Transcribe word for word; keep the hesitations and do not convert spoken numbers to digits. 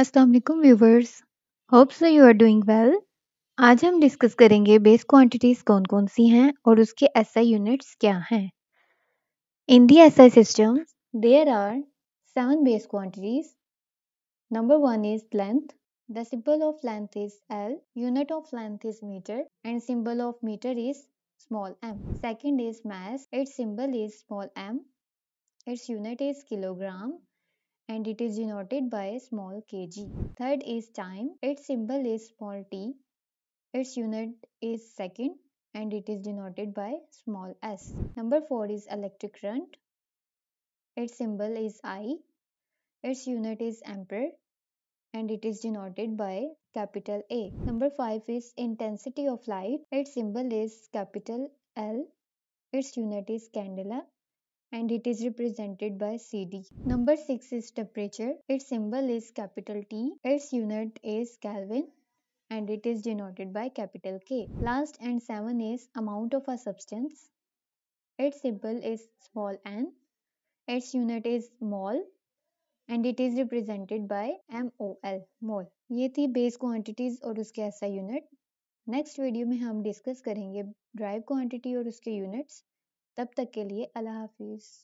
अस्सलामुअलैकुम viewers, hopes so you are doing well. आज हम डिस्कस करेंगे बेस क्वांटिटीज़ कौन कौन सी हैं और उसके एसआई यूनिट्स क्या हैं। In the SI system there are seven base quantities. Number one is length. The symbol of length is L, unit of length is metre and symbol of metre is small m. Second is mass. Its symbol is small m. Its unit is kilogram and it is denoted by small kg. Third is time. Its symbol is small t. Its unit is second and it is denoted by small s. Number four is electric current. Its symbol is I. Its unit is ampere and it is denoted by capital A. Number five is intensity of light. Its symbol is capital L. Its unit is candela and it is represented by C D. Number six is temperature. Its symbol is capital T. Its unit is Kelvin and it is denoted by capital K. Last and seven is amount of a substance. Its symbol is small n. Its unit is mol and it is represented by M O L, mol. ये थी base quantities और उसके SI unit. Next video में हम discuss करेंगे drive quantity और उसके units. तब तक के लिए अल्लाह हाफिज़।